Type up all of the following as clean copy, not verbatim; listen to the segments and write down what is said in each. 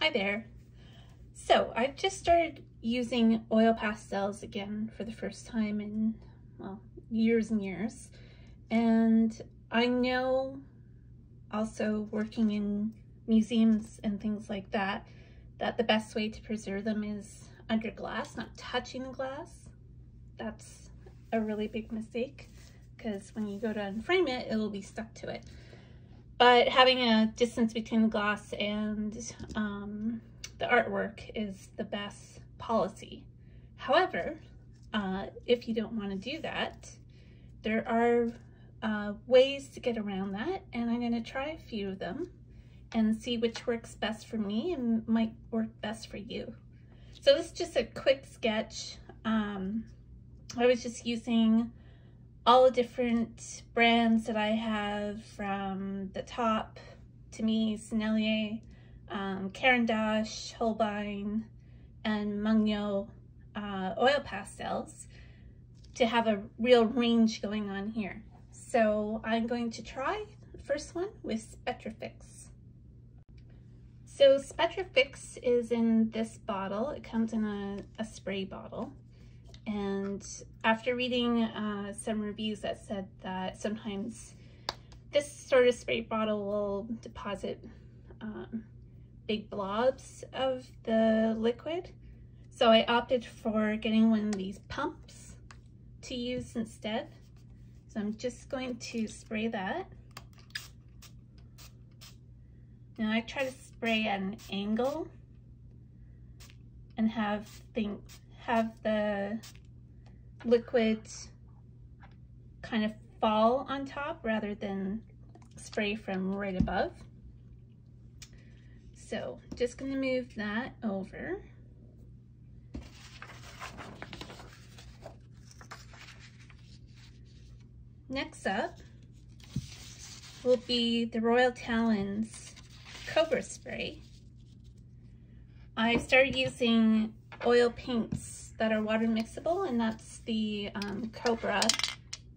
Hi there. So I've just started using oil pastels again for the first time in, well, years and years. And I know also working in museums and things like that, that the best way to preserve them is under glass, not touching the glass. That's a really big mistake because when you go to unframe it, it'll be stuck to it. But having a distance between the glass and the artwork is the best policy. However, if you don't want to do that, there are ways to get around that, and I'm going to try a few of them and see which works best for me and might work best for you. So this is just a quick sketch. I was just using all the different brands that I have, from the top to me, Sennelier, Caran d'Ache, Holbein, and Mangyo oil pastels to have a real range going on here. So I'm going to try the first one with SpectraFix. So SpectraFix is in this bottle. It comes in a spray bottle. And after reading some reviews that said that sometimes this sort of spray bottle will deposit big blobs of the liquid, so I opted for getting one of these pumps to use instead. So I'm just going to spray that. Now I try to spray at an angle and have the liquid kind of fall on top rather than spray from right above. So just going to move that over. Next up will be the Royal Talens Cobra spray. I started using oil paints that are water mixable, and that's the Cobra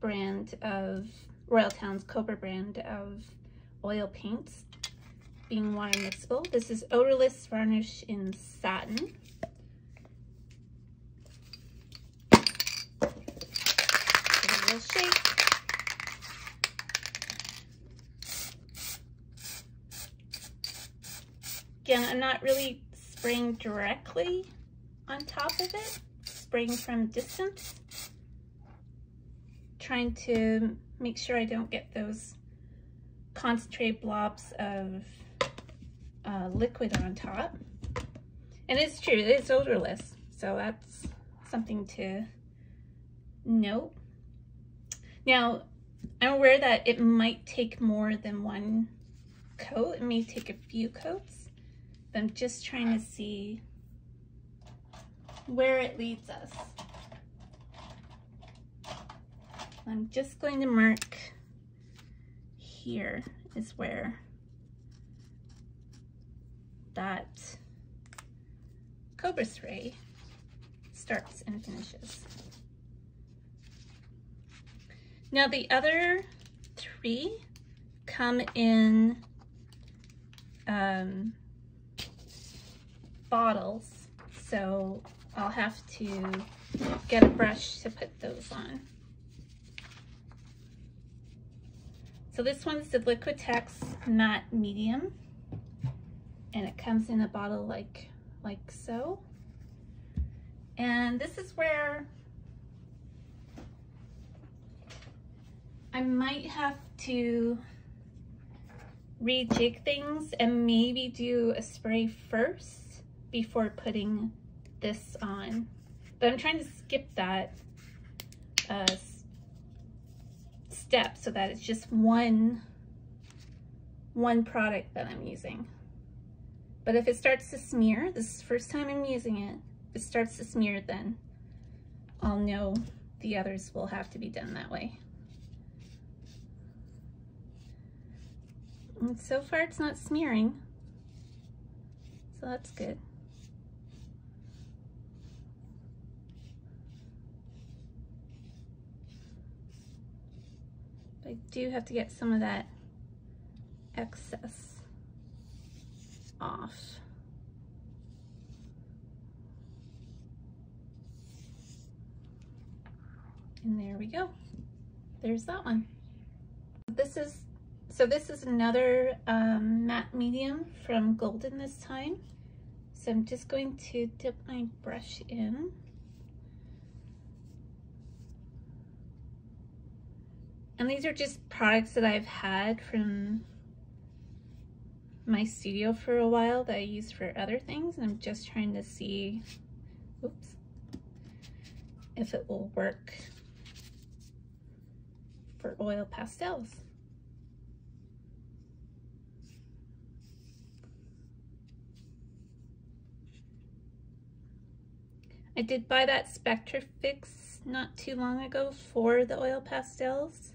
brand of Royal Talens Cobra brand of oil paints being water mixable. This is odorless varnish in satin. Give it a little shake. Again, I'm not really spraying directly on top of it, spraying from distance, trying to make sure I don't get those concentrated blobs of liquid on top. And it's true, it is odorless, so that's something to note. Now, I'm aware that it might take more than one coat, it may take a few coats, but I'm just trying to see where it leads us. I'm just going to mark here is where that Cobra spray starts and finishes. Now the other three come in bottles, so I'll have to get a brush to put those on. So this one's the Liquitex Matte Medium, and it comes in a bottle like so. And this is where I might have to rejig things and maybe do a spray first before putting this on, but I'm trying to skip that step so that it's just one product that I'm using. But if it starts to smear, this is the first time I'm using it, if it starts to smear, then I'll know the others will have to be done that way. And so far it's not smearing, so that's good. I do have to get some of that excess off. and there we go. There's that one. So this is another matte medium from Golden this time. So I'm just going to dip my brush in. And these are just products that I've had from my studio for a while that I use for other things. And I'm just trying to see, oops, if it will work for oil pastels. I did buy that SpectraFix not too long ago for the oil pastels.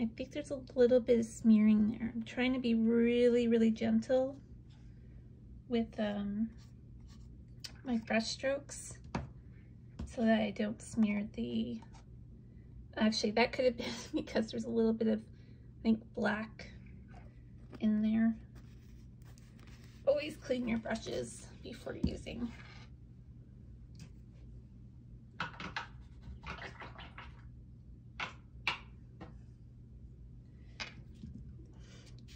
I think there's a little bit of smearing there. I'm trying to be really, really gentle with my brush strokes so that I don't smear the... Actually, that could have been because there's a little bit of, I think, black in there. Always clean your brushes before using.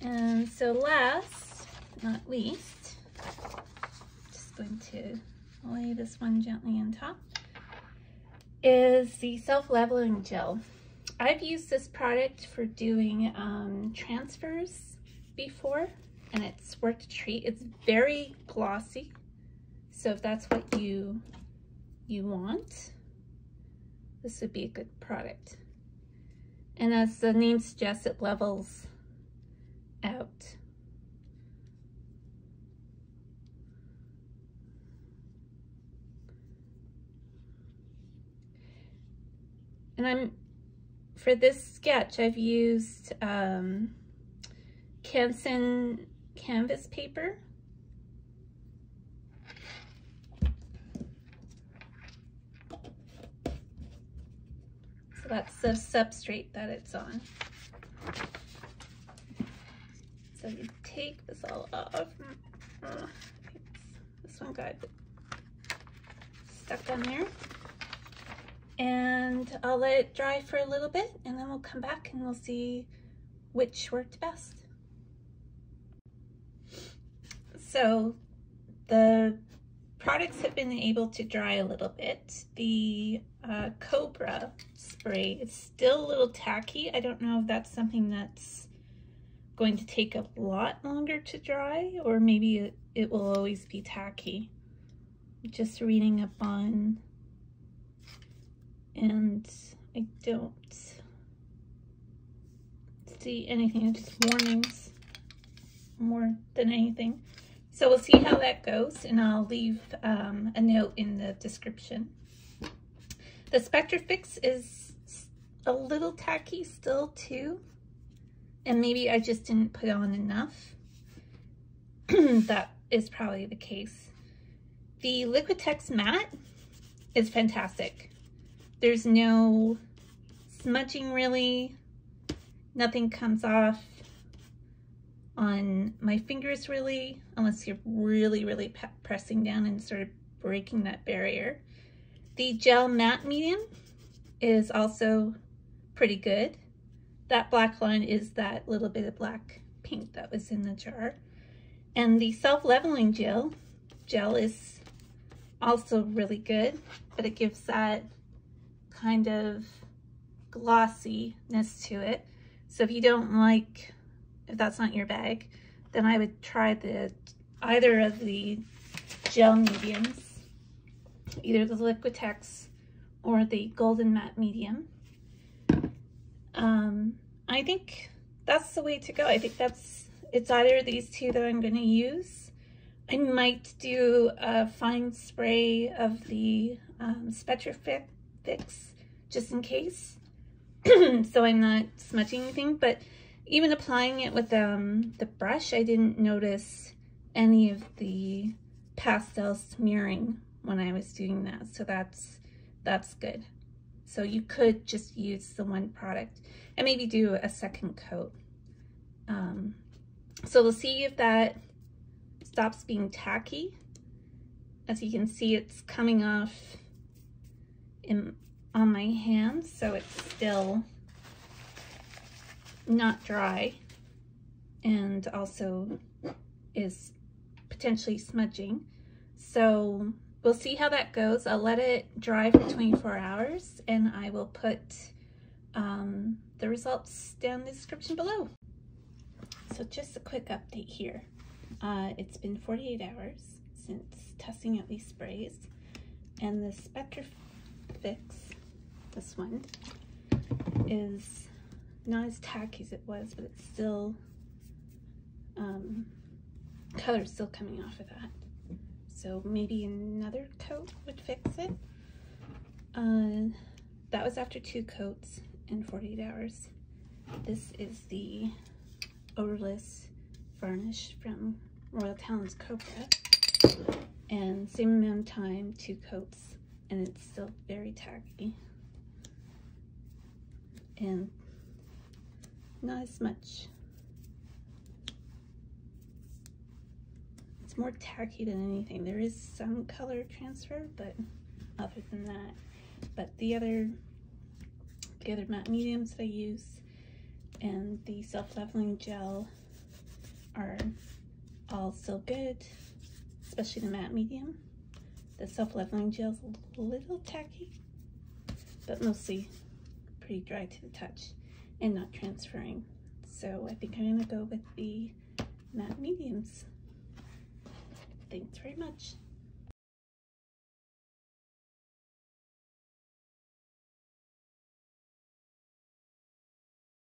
And so last, not least, I'm just going to lay this one gently on top, is the self-leveling gel. I've used this product for doing transfers before, and it's worked a treat. It's very glossy, so if that's what you want, this would be a good product. And as the name suggests, it levels out. And for this sketch, I've used Canson canvas paper. So that's the substrate that it's on. So you take this all off. This one got stuck on there. And I'll let it dry for a little bit, and then we'll come back and we'll see which worked best. So the products have been able to dry a little bit. The Cobra spray, it's still a little tacky. I don't know if that's something that's going to take a lot longer to dry, or maybe it will always be tacky. Just reading up on, and I don't see anything, just warnings more than anything. So we'll see how that goes, and I'll leave a note in the description. The SpectraFix is a little tacky still too. And maybe I just didn't put on enough. That is probably the case. The Liquitex Matte is fantastic. There's no smudging really. Nothing comes off on my fingers really, unless you're really, really pressing down and sort of breaking that barrier. The Gel Matte Medium is also pretty good. That black line is that little bit of black pink that was in the jar. And the self-leveling gel is also really good, but it gives that kind of glossiness to it. So if you don't like, if that's not your bag, then I would try either of the gel mediums, either the Liquitex or the Golden Matte Medium. I think that's the way to go. I think it's either of these two that I'm going to use. I might do a fine spray of the SpectraFix just in case, so I'm not smudging anything. But even applying it with the brush, I didn't notice any of the pastel smearing when I was doing that, so that's good. So you could just use the one product and maybe do a second coat. So we'll see if that stops being tacky. As you can see, it's coming off on my hands, so it's still not dry and also is potentially smudging. So we'll see how that goes. I'll let it dry for 24 hours and I will put the results down in the description below. So just a quick update here. It's been 48 hours since testing out these sprays, and the SpectraFix, this one, is not as tacky as it was, but it's still, color's still coming off of that. So maybe another coat would fix it. That was after 2 coats in 48 hours. This is the odorless varnish from Royal Talens Cobra, and same amount of time, 2 coats, and it's still very tacky and not as much. It's more tacky than anything. There is some color transfer, but other than that, but the other matte mediums that I use and the self-leveling gel are all still good, especially the matte medium. The self-leveling gel is a little tacky, but mostly pretty dry to the touch and not transferring. So I think I'm gonna go with the matte mediums. Thanks very much.